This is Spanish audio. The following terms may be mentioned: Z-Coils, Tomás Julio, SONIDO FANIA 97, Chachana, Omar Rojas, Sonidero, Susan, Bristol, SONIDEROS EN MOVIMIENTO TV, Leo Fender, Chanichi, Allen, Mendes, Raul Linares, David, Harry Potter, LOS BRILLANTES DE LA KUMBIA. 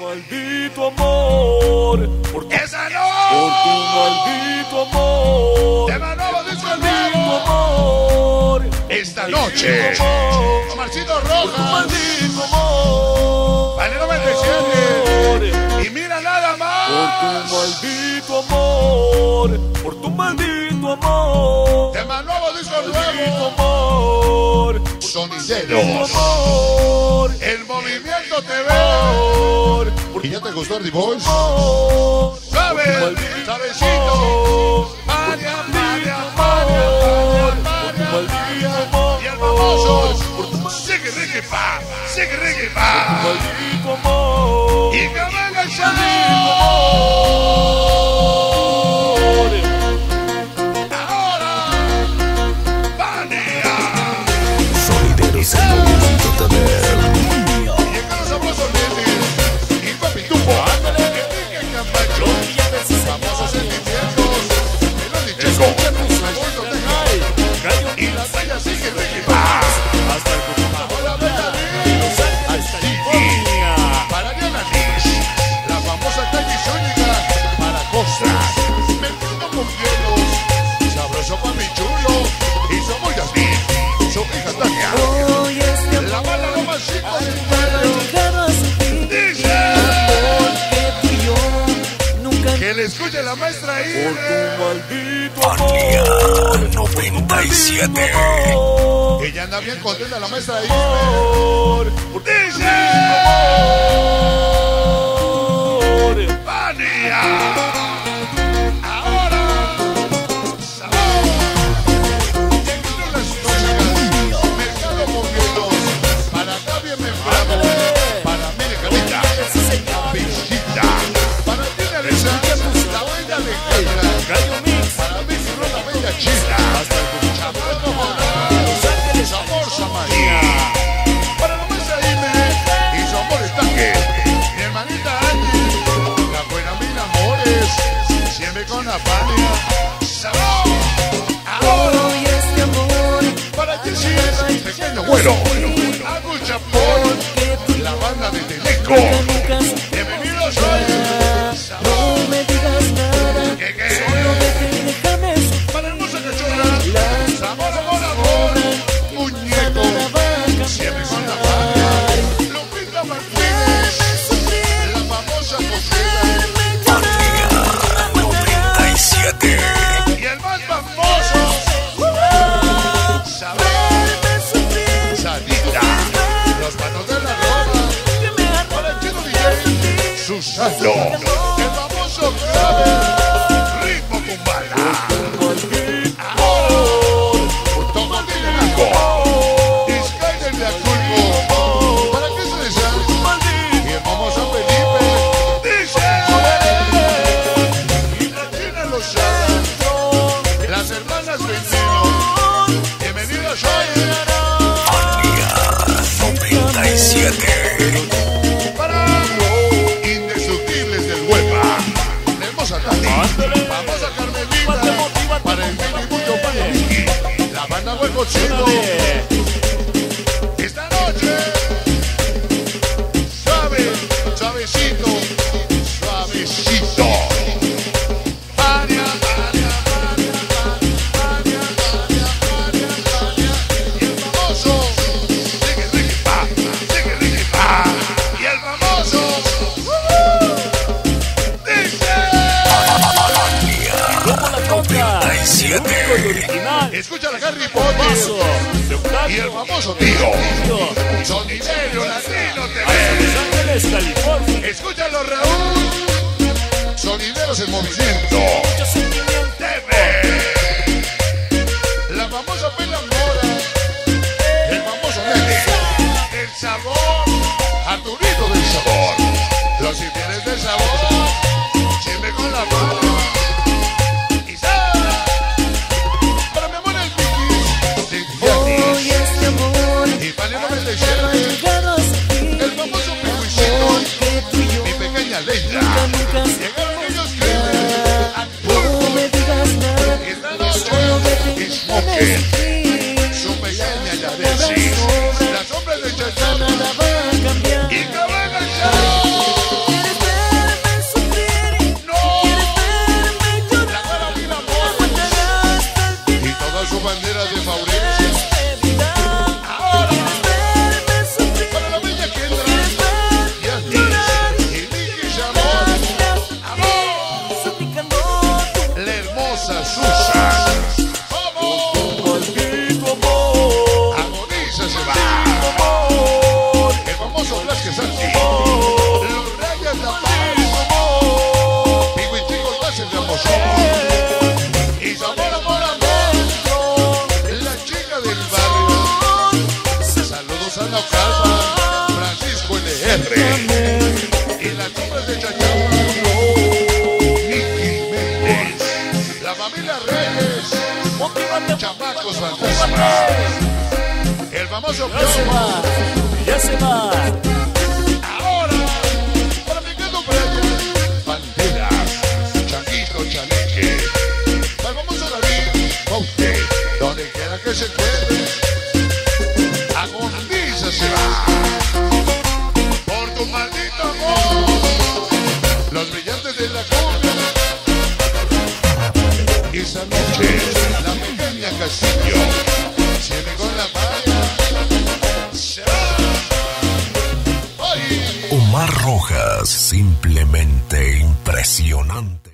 Maldito amor. Por tu, ¡esa no! Por tu maldito amor. ¡Tema nuevo, disco nuevo! Esta noche, Omarcito Rojas. Valero 97. Y mira nada más. Por tu maldito amor. Por tu maldito amor. ¡Tema nuevo, disco nuevo! Sonidero. El movimiento te veo. ¿Y ya te gustó Harry Potter? ¡Sabecito! ¡Maria! ¡Y el famoso! ¡Sigue reggae pa! ¡Sigue reggae pa! ¡Y que venga el Chanichi! ¡Ahora! ¡Fania! Sonidero es el movimiento también. Escucha la maestra ahí. Por tu maldito amor. 97. Ella anda bien contenta la maestra ahí. Por tu maldito amor. Fania. Ahora. Sabor. Llegaron las músicas. Mercado Movieros. Para acá bien membrado. Para América Linda. Visita. Para ti Alexandra. Chista, Chapando Morales, amor Samaria, para la mesa Dime, y su amor estanque, mi hermanita Angie, la buena mil amores, siempre con la Fania, sabor, ahora y este amor, para que si es pequeño vuelo, hago chapón, la banda de Teleco, bienvenidos hoy, sabor, no me digas nada, que amor, amor, amor, muñeco, siempre con la Fania, Lupita Martínez, la famosa cocina, 97, y el más famoso, Saber, Salita, los panos de la ropa, para el chino DJ, Susan, el famoso David, ritmo Kumbala. Esta noche, sabe, suavecito, suavecito. Fania, Fania, Fania, Fania, Fania, Fania, Fania, y el famoso, sigue reggae pa, y el famoso, dice, 97. Escucha la Harry Potter y el famoso tío Sonidero Latino TV. Escúchalo Raúl Sonideros en Movimiento TV. La famosa Pela Mora, el famoso Mendes, el sabor Arturito del sabor, los infieles del sabor, siempre con la mano. Su pequeña ya decís, la sombra de Chachana la va a cambiar. Y que venga el Chachana. tragos antes. El famoso ya se va, ya se va. Ahora, para mi querido Pedro, banderas, Changuito, Chanichi, el famoso David, con usted, donde quiera que se quede, agoniza se va. Por tu maldito amor, los brillantes de la cumbia. Y esa noche, la pequeña Castillo se me con la malla. Se va. Omar Rojas, simplemente impresionante.